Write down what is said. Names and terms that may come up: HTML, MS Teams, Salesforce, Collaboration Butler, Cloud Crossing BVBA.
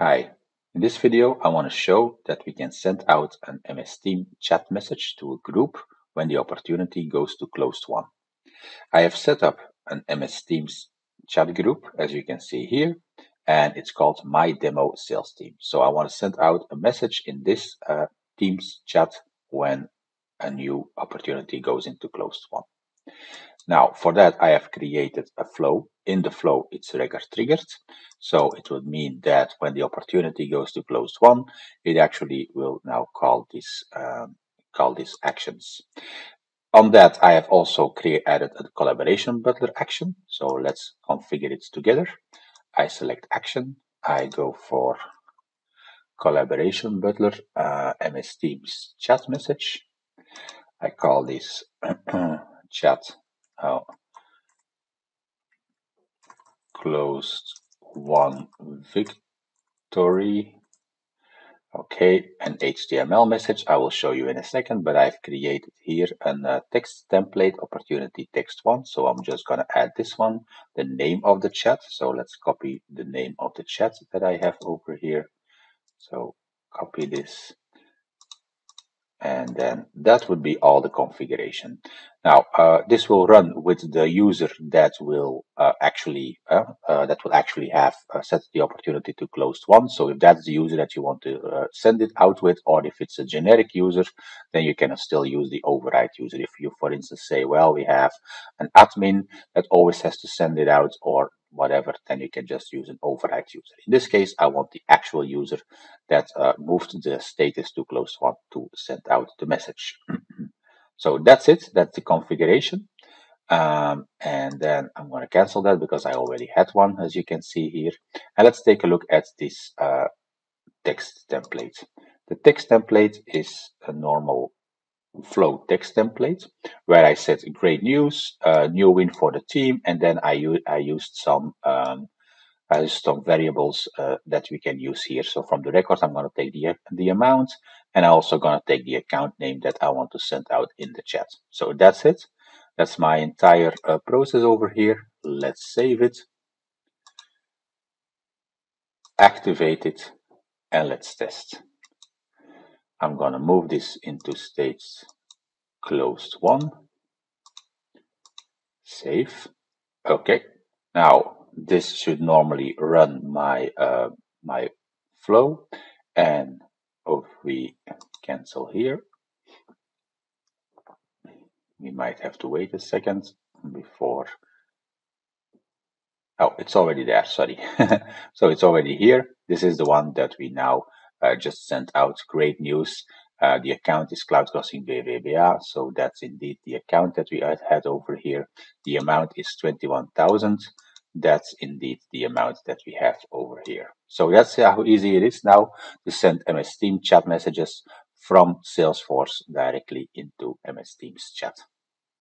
Hi, in this video I want to show that we can send out an MS Teams chat message to a group when the opportunity goes to closed one. I have set up an MS Teams chat group, as you can see here, and it's called My Demo Sales Team. So I want to send out a message in this Teams chat when a new opportunity goes into closed one. Now, for that, I have created a flow. In the flow, it's triggered. So it would mean that when the opportunity goes to closed one, it actually will now call this call these actions. On that, I have also added a Collaboration Butler action. So let's configure it together. I select action. I go for Collaboration Butler MS Teams chat message. I call this chat closed one victory. Okay, an HTML message I will show you in a second, but I've created here a text template opportunity text one. So I'm just going to add this one, the name of the chat. So let's copy the name of the chat that I have over here. So copy this. And then that would be all the configuration. Now, this will run with the user that will actually have set the opportunity to closed one. So if that's the user that you want to send it out with, or if it's a generic user, then you can still use the override user. If you, for instance, say, well, we have an admin that always has to send it out or whatever, then you can just use an override user. In this case, I want the actual user that moved the status to closed one to send out the message. So that's it. That's the configuration. And then I'm going to cancel that because I already had one, as you can see here. And let's take a look at this text template. The text template is a normal flow text template where I said great news, new win for the team, and then I used some variables that we can use here. So from the record, I'm going to take the amount, and I'm also going to take the account name that I want to send out in the chat. So that's it. That's my entire process over here. Let's save it, activate it, and let's test. I'm going to move this into stage closed one. Save. Okay. Now this should normally run my my flow, and if we cancel here, we might have to wait a second before. Oh, it's already there. Sorry. So it's already here. This is the one that we now. Just sent out. Great news. The account is Cloud Crossing BVBA. So that's indeed the account that we had over here. The amount is 21,000. That's indeed the amount that we have over here. So that's how easy it is now to send MS Teams chat messages from Salesforce directly into MS Teams chat.